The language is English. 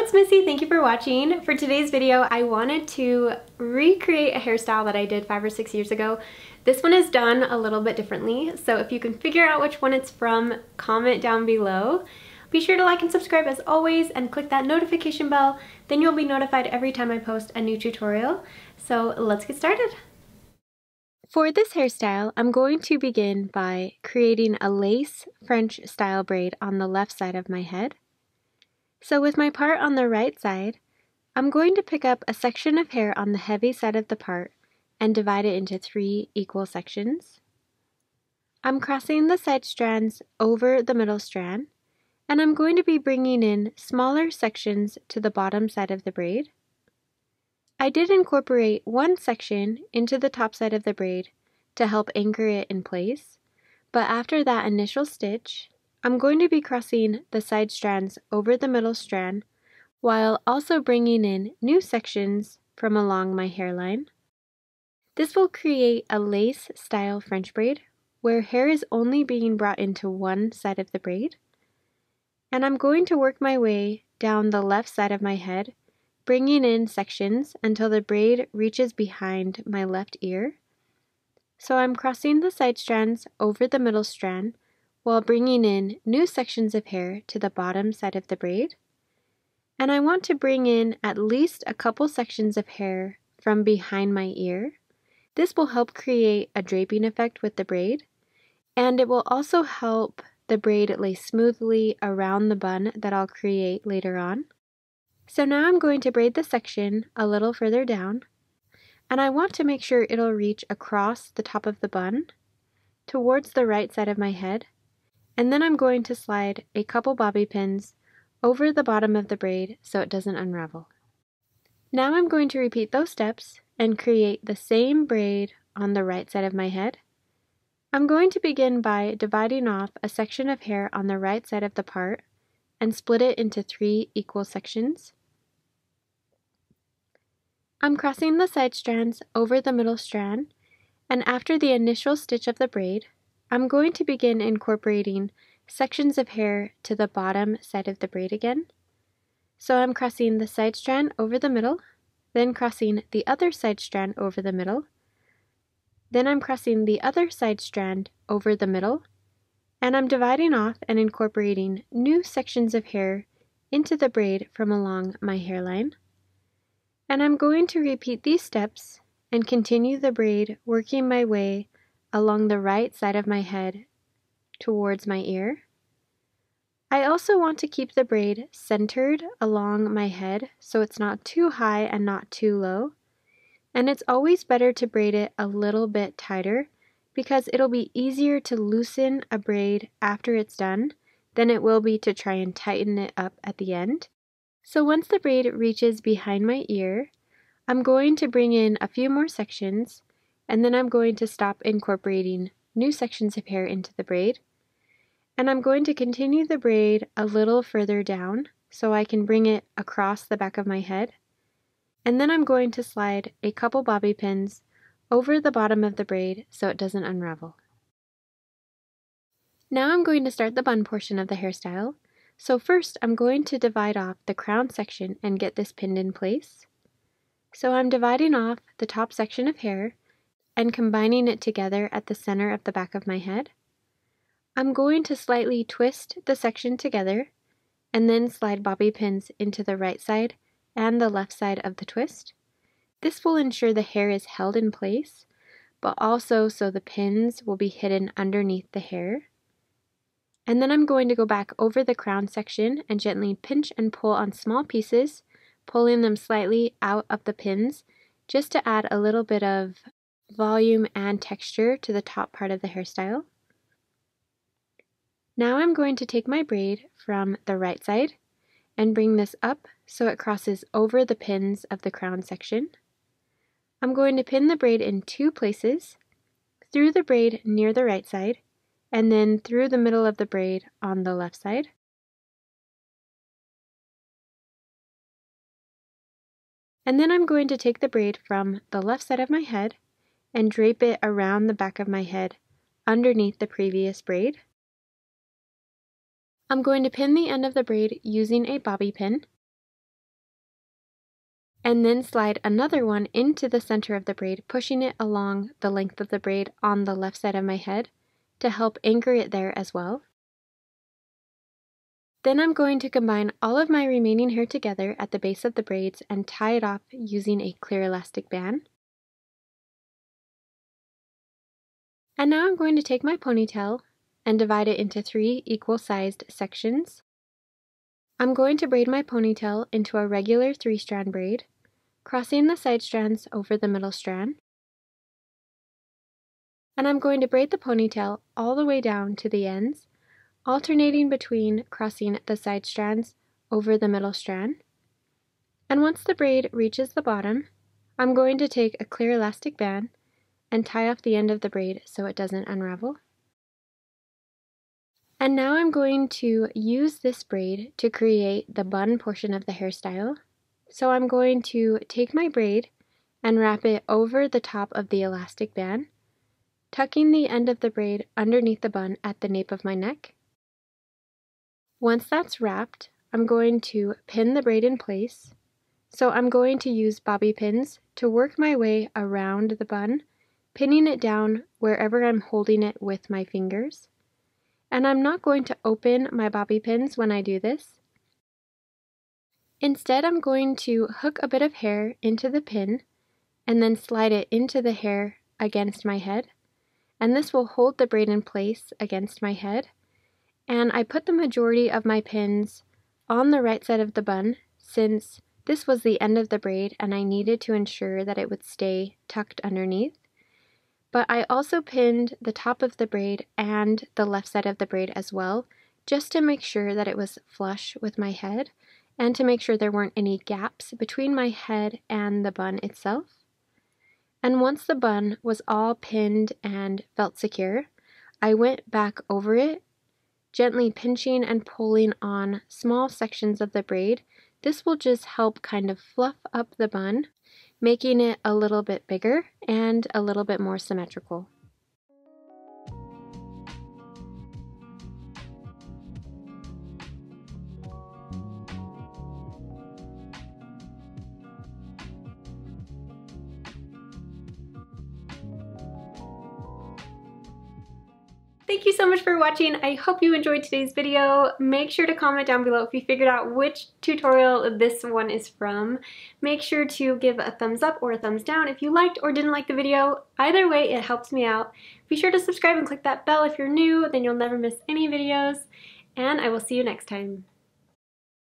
it's Missy. Thank you for watching. For today's video, I wanted to recreate a hairstyle that I did 5 or 6 years ago. This one is done a little bit differently, so if you can figure out which one it's from, comment down below. Be sure to like and subscribe as always, and click that notification bell. Then you'll be notified every time I post a new tutorial. So let's get started. For this hairstyle, I'm going to begin by creating a lace French style braid on the left side of my head. So with my part on the right side, I'm going to pick up a section of hair on the heavy side of the part and divide it into 3 equal sections. I'm crossing the side strands over the middle strand, and I'm going to be bringing in smaller sections to the bottom side of the braid. I did incorporate one section into the top side of the braid to help anchor it in place, but after that initial stitch, I'm going to be crossing the side strands over the middle strand while also bringing in new sections from along my hairline. This will create a lace style French braid where hair is only being brought into one side of the braid, and I'm going to work my way down the left side of my head, bringing in sections until the braid reaches behind my left ear. So I'm crossing the side strands over the middle strand while bringing in new sections of hair to the bottom side of the braid. And I want to bring in at least a couple sections of hair from behind my ear. This will help create a draping effect with the braid, and it will also help the braid lay smoothly around the bun that I'll create later on. So now I'm going to braid the section a little further down, and I want to make sure it'll reach across the top of the bun towards the right side of my head, and then I'm going to slide a couple bobby pins over the bottom of the braid so it doesn't unravel. Now I'm going to repeat those steps and create the same braid on the right side of my head. I'm going to begin by dividing off a section of hair on the right side of the part and split it into 3 equal sections. I'm crossing the side strands over the middle strand, and after the initial stitch of the braid, I'm going to begin incorporating sections of hair to the bottom side of the braid again. So I'm crossing the side strand over the middle, then crossing the other side strand over the middle, then I'm crossing the other side strand over the middle, and I'm dividing off and incorporating new sections of hair into the braid from along my hairline. And I'm going to repeat these steps and continue the braid, working my way along the right side of my head towards my ear. I also want to keep the braid centered along my head so it's not too high and not too low. And it's always better to braid it a little bit tighter, because it'll be easier to loosen a braid after it's done than it will be to try and tighten it up at the end. So once the braid reaches behind my ear, I'm going to bring in a few more sections, and then I'm going to stop incorporating new sections of hair into the braid. And I'm going to continue the braid a little further down so I can bring it across the back of my head. And then I'm going to slide a couple bobby pins over the bottom of the braid so it doesn't unravel. Now I'm going to start the bun portion of the hairstyle. So first I'm going to divide off the crown section and get this pinned in place. So I'm dividing off the top section of hair and combining it together at the center of the back of my head. I'm going to slightly twist the section together and then slide bobby pins into the right side and the left side of the twist. This will ensure the hair is held in place, but also so the pins will be hidden underneath the hair. And then I'm going to go back over the crown section and gently pinch and pull on small pieces, pulling them slightly out of the pins just to add a little bit of volume and texture to the top part of the hairstyle. Now I'm going to take my braid from the right side and bring this up so it crosses over the pins of the crown section. I'm going to pin the braid in 2 places, through the braid near the right side, and then through the middle of the braid on the left side. And then I'm going to take the braid from the left side of my head and drape it around the back of my head underneath the previous braid. I'm going to pin the end of the braid using a bobby pin, and then slide another one into the center of the braid, pushing it along the length of the braid on the left side of my head to help anchor it there as well. Then I'm going to combine all of my remaining hair together at the base of the braids and tie it off using a clear elastic band. And now I'm going to take my ponytail and divide it into 3 equal-sized sections. I'm going to braid my ponytail into a regular 3-strand braid, crossing the side strands over the middle strand. And I'm going to braid the ponytail all the way down to the ends, alternating between crossing the side strands over the middle strand. And once the braid reaches the bottom, I'm going to take a clear elastic band and tie off the end of the braid so it doesn't unravel. And now I'm going to use this braid to create the bun portion of the hairstyle. So I'm going to take my braid and wrap it over the top of the elastic band, tucking the end of the braid underneath the bun at the nape of my neck. Once that's wrapped, I'm going to pin the braid in place. So I'm going to use bobby pins to work my way around the bun, pinning it down wherever I'm holding it with my fingers. And I'm not going to open my bobby pins when I do this. Instead, I'm going to hook a bit of hair into the pin and then slide it into the hair against my head. And this will hold the braid in place against my head. And I put the majority of my pins on the right side of the bun since this was the end of the braid and I needed to ensure that it would stay tucked underneath. But I also pinned the top of the braid and the left side of the braid as well, just to make sure that it was flush with my head and to make sure there weren't any gaps between my head and the bun itself. And once the bun was all pinned and felt secure, I went back over it, gently pinching and pulling on small sections of the braid. This will just help kind of fluff up the bun, making it a little bit bigger and a little bit more symmetrical. Thank you so much for watching. I hope you enjoyed today's video. Make sure to comment down below if you figured out which tutorial this one is from. Make sure to give a thumbs up or a thumbs down if you liked or didn't like the video. Either way, it helps me out. Be sure to subscribe and click that bell if you're new, then you'll never miss any videos, and I will see you next time.